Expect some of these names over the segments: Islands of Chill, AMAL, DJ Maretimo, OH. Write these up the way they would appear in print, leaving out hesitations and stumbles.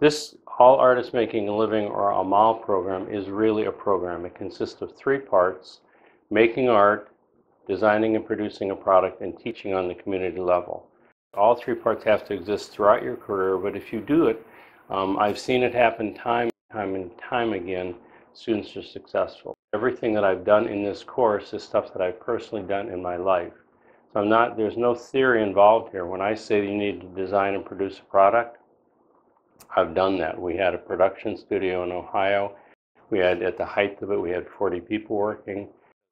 This All Artists Making a Living, or AMAL program, is really a program. It consists of three parts: making art, designing and producing a product, and teaching on the community level. All three parts have to exist throughout your career, but if you do it, I've seen it happen time and time again, students are successful. Everything that I've done in this course is stuff that I've personally done in my life. So there's no theory involved here. When I say you need to design and produce a product, I've done that. We had a production studio in Ohio. We had, at the height of it, we had 40 people working.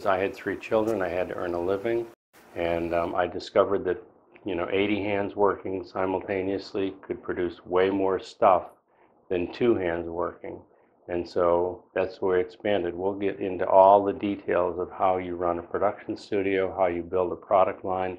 I had 3 children. I had to earn a living, and I discovered that 80 hands working simultaneously could produce way more stuff than 2 hands working. And so that's where we expanded. We'll get into all the details of how you run a production studio, how you build a product line,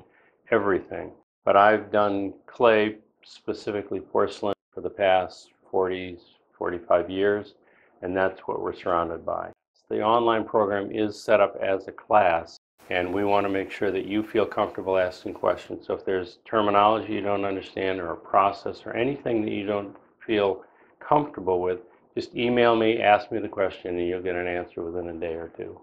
everything. But I've done clay, specifically porcelain, for the past 45 years, and that's what we're surrounded by. The online program is set up as a class, and we want to make sure that you feel comfortable asking questions. So if there's terminology you don't understand, or a process, or anything that you don't feel comfortable with, just email me, ask me the question, and you'll get an answer within a day or 2.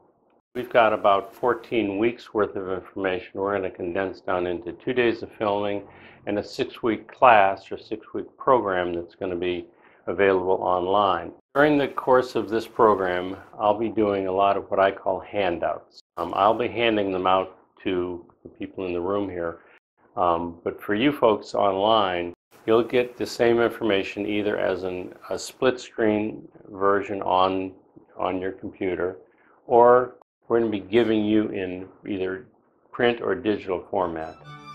We've got about 14 weeks worth of information. We're going to condense down into 2 days of filming and a 6-week class or 6-week program that's going to be available online. During the course of this program, I'll be doing a lot of what I call handouts. I'll be handing them out to the people in the room here. But for you folks online, you'll get the same information either as a split screen version on your computer, or we're going to be giving you in either print or digital format.